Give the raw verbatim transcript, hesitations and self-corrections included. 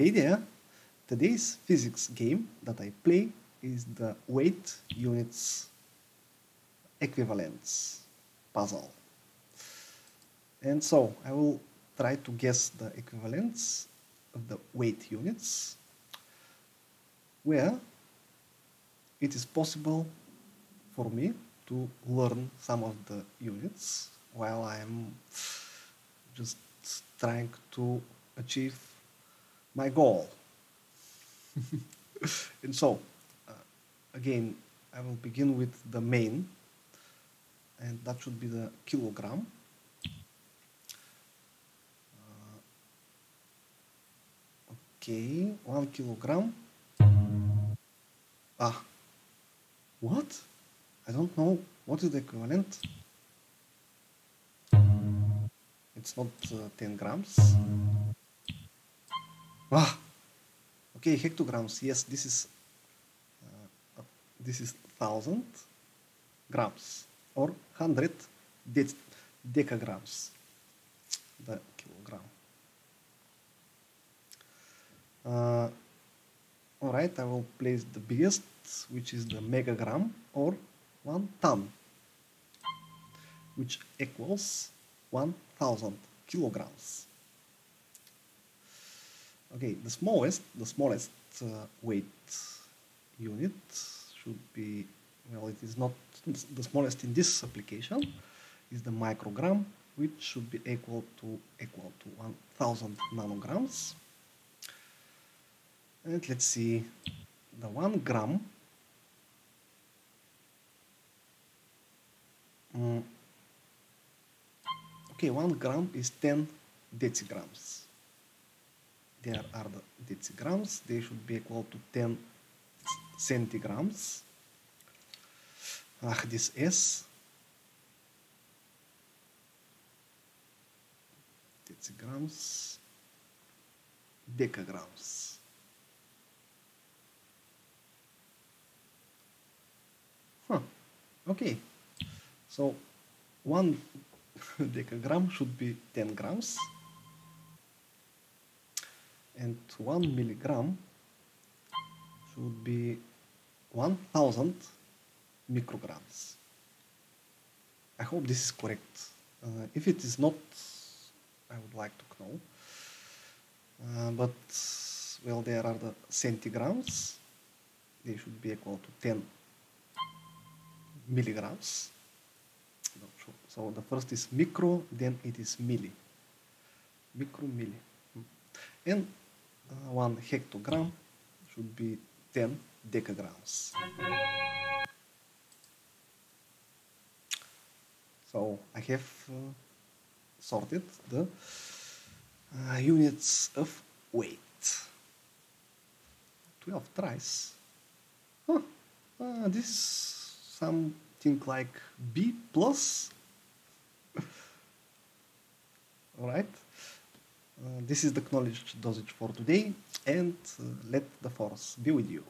Hey there! Today's physics game that I play is the weight units equivalence puzzle. And so I will try to guess the equivalence of the weight units where it is possible for me to learn some of the units while I am just trying to achieve my goal. And so uh, again I will begin with the main, and that should be the kilogram. Uh, okay, one kilogram. Ah, what? I don't know what is the equivalent. It's not uh, ten grams. Ah, okay, hectograms. Yes, this is uh, this is thousand grams or hundred dec decagrams. The kilogram. Uh, all right, I will place the biggest, which is the megagram or one ton, which equals one thousand kilograms. Okay, the smallest, the smallest uh, weight unit should be, well, it is not the smallest in this application, is the microgram, which should be equal to equal to one thousand nanograms. And let's see, the one gram. Mm. Okay, one gram is ten decigrams. There are the decigrams, they should be equal to ten centigrams. Ah, this S. Decigrams. Decagrams. Huh, okay. So, one decagram should be ten grams. And one milligram should be one thousand micrograms. I hope this is correct. Uh, if it is not, I would like to know. Uh, but well, there are the centigrams. They should be equal to ten milligrams. Not sure. So the first is micro, then it is milli. Micro milli, and Uh, one hectogram should be ten decagrams. So I have uh, sorted the uh, units of weight. twelve tries. Huh. Uh, this is something like B plus. Alright. Uh, this is the knowledge dosage for today, and uh, let the force be with you.